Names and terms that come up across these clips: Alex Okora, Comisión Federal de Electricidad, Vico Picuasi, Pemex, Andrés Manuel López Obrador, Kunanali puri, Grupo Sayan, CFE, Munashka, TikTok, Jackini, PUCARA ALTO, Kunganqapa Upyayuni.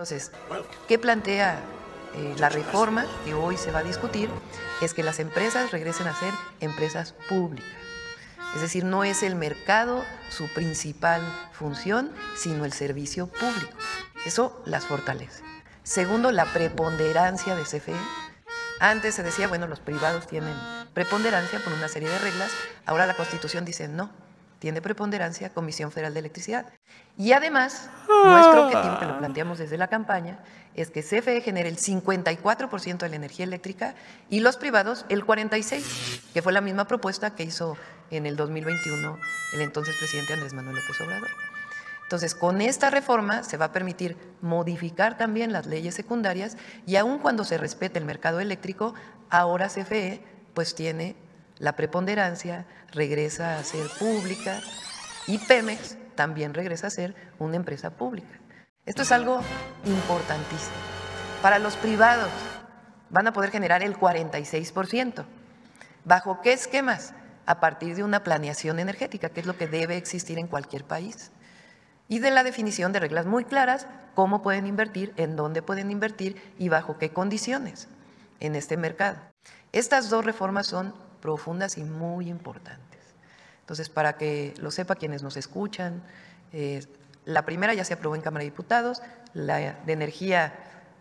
Entonces, ¿qué plantea la reforma que hoy se va a discutir? Es que las empresas regresen a ser empresas públicas. Es decir, no es el mercado su principal función, sino el servicio público. Eso las fortalece. Segundo, la preponderancia de CFE. Antes se decía, bueno, los privados tienen preponderancia por una serie de reglas. Ahora la Constitución dice no. Tiene preponderancia Comisión Federal de Electricidad. Y además, nuestro objetivo, que lo planteamos desde la campaña, es que CFE genere el 54% de la energía eléctrica y los privados el 46%, que fue la misma propuesta que hizo en el 2021 el entonces presidente Andrés Manuel López Obrador. Entonces, con esta reforma se va a permitir modificar también las leyes secundarias y aun cuando se respete el mercado eléctrico, ahora CFE pues tiene la preponderancia, regresa a ser pública y Pemex también regresa a ser una empresa pública. Esto es algo importantísimo. Para los privados van a poder generar el 46%. ¿Bajo qué esquemas? A partir de una planeación energética, que es lo que debe existir en cualquier país. Y de la definición de reglas muy claras, cómo pueden invertir, en dónde pueden invertir y bajo qué condiciones en este mercado. Estas dos reformas son profundas y muy importantes. Entonces, para que lo sepa quienes nos escuchan, la primera ya se aprobó en Cámara de Diputados, la de energía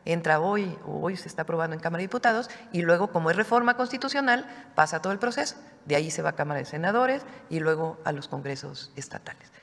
entra hoy, o hoy se está aprobando en Cámara de Diputados, y luego, como es reforma constitucional, pasa todo el proceso. De ahí se va a Cámara de Senadores y luego a los congresos estatales.